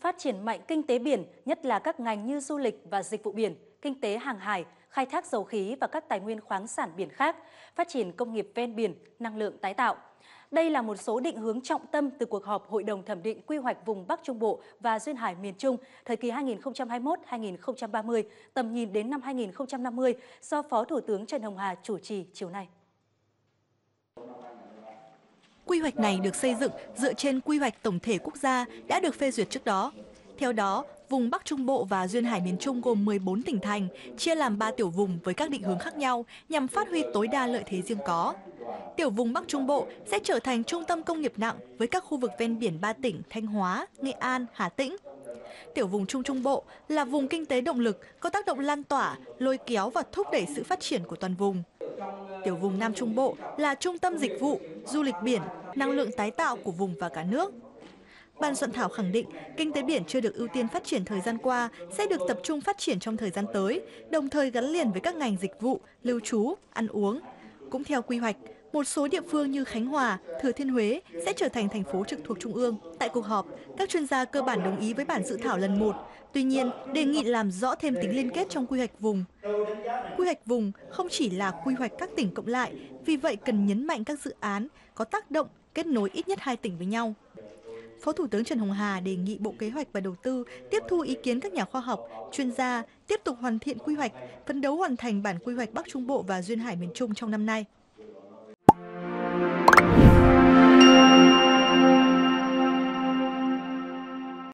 Phát triển mạnh kinh tế biển, nhất là các ngành như du lịch và dịch vụ biển, kinh tế hàng hải, khai thác dầu khí và các tài nguyên khoáng sản biển khác, phát triển công nghiệp ven biển, năng lượng tái tạo. Đây là một số định hướng trọng tâm từ cuộc họp Hội đồng thẩm định quy hoạch vùng Bắc Trung Bộ và Duyên hải miền Trung thời kỳ 2021-2030, tầm nhìn đến năm 2050 do Phó Thủ tướng Trần Hồng Hà chủ trì chiều nay. Quy hoạch này được xây dựng dựa trên quy hoạch tổng thể quốc gia đã được phê duyệt trước đó. Theo đó, vùng Bắc Trung Bộ và Duyên hải miền Trung gồm 14 tỉnh thành, chia làm 3 tiểu vùng với các định hướng khác nhau nhằm phát huy tối đa lợi thế riêng có. Tiểu vùng Bắc Trung Bộ sẽ trở thành trung tâm công nghiệp nặng với các khu vực ven biển 3 tỉnh Thanh Hóa, Nghệ An, Hà Tĩnh. Tiểu vùng Trung Trung Bộ là vùng kinh tế động lực có tác động lan tỏa, lôi kéo và thúc đẩy sự phát triển của toàn vùng. Tiểu vùng Nam Trung Bộ là trung tâm dịch vụ, du lịch biển, năng lượng tái tạo của vùng và cả nước. Ban soạn thảo khẳng định, kinh tế biển chưa được ưu tiên phát triển thời gian qua sẽ được tập trung phát triển trong thời gian tới, đồng thời gắn liền với các ngành dịch vụ, lưu trú, ăn uống. Cũng theo quy hoạch, một số địa phương như Khánh Hòa, Thừa Thiên Huế sẽ trở thành thành phố trực thuộc Trung ương. Tại cuộc họp, các chuyên gia cơ bản đồng ý với bản dự thảo lần 1, tuy nhiên đề nghị làm rõ thêm tính liên kết trong quy hoạch vùng. Quy hoạch vùng không chỉ là quy hoạch các tỉnh cộng lại, vì vậy cần nhấn mạnh các dự án có tác động kết nối ít nhất 2 tỉnh với nhau. Phó Thủ tướng Trần Hồng Hà đề nghị Bộ Kế hoạch và Đầu tư tiếp thu ý kiến các nhà khoa học, chuyên gia, tiếp tục hoàn thiện quy hoạch, phấn đấu hoàn thành bản quy hoạch Bắc Trung Bộ và Duyên hải miền Trung trong năm nay.